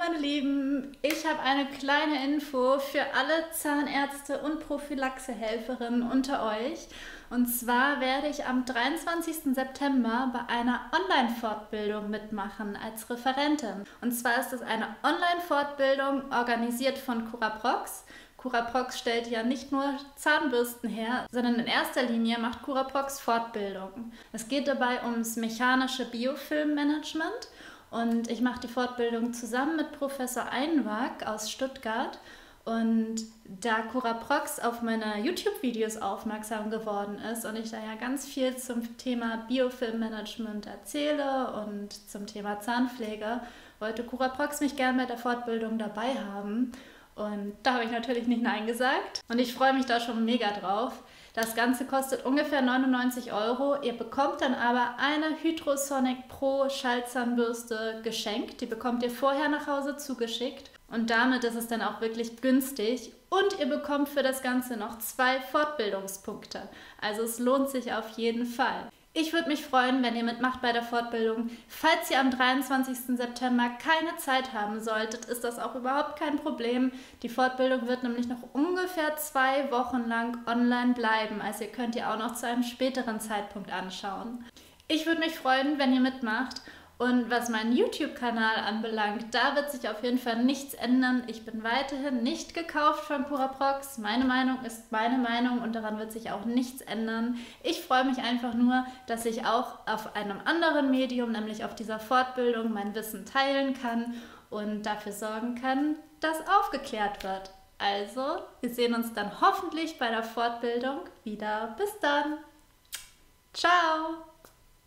Hallo meine Lieben, ich habe eine kleine Info für alle Zahnärzte und Prophylaxehelferinnen unter euch. Und zwar werde ich am 23. September bei einer Online-Fortbildung mitmachen als Referentin. Und zwar ist es eine Online-Fortbildung organisiert von CuraProx. CuraProx stellt ja nicht nur Zahnbürsten her, sondern in erster Linie macht CuraProx Fortbildung. Es geht dabei ums mechanische Biofilmmanagement. Und ich mache die Fortbildung zusammen mit Professor Einwag aus Stuttgart. Und da CuraProx auf meine YouTube-Videos aufmerksam geworden ist und ich da ja ganz viel zum Thema Biofilmmanagement erzähle und zum Thema Zahnpflege, wollte CuraProx mich gerne bei der Fortbildung dabei haben. Und da habe ich natürlich nicht Nein gesagt. Und ich freue mich da schon mega drauf. Das Ganze kostet ungefähr 99 €. Ihr bekommt dann aber eine Hydrosonic Pro Schallzahnbürste geschenkt. Die bekommt ihr vorher nach Hause zugeschickt. Und damit ist es dann auch wirklich günstig. Und ihr bekommt für das Ganze noch 2 Fortbildungspunkte. Also es lohnt sich auf jeden Fall. Ich würde mich freuen, wenn ihr mitmacht bei der Fortbildung. Falls ihr am 23. September keine Zeit haben solltet, ist das auch überhaupt kein Problem. Die Fortbildung wird nämlich noch ungefähr 2 Wochen lang online bleiben. Also ihr könnt ihr auch noch zu einem späteren Zeitpunkt anschauen. Ich würde mich freuen, wenn ihr mitmacht. Und was meinen YouTube-Kanal anbelangt, da wird sich auf jeden Fall nichts ändern. Ich bin weiterhin nicht gekauft von CuraProx. Meine Meinung ist meine Meinung und daran wird sich auch nichts ändern. Ich freue mich einfach nur, dass ich auch auf einem anderen Medium, nämlich auf dieser Fortbildung, mein Wissen teilen kann und dafür sorgen kann, dass aufgeklärt wird. Also, wir sehen uns dann hoffentlich bei der Fortbildung wieder. Bis dann! Ciao!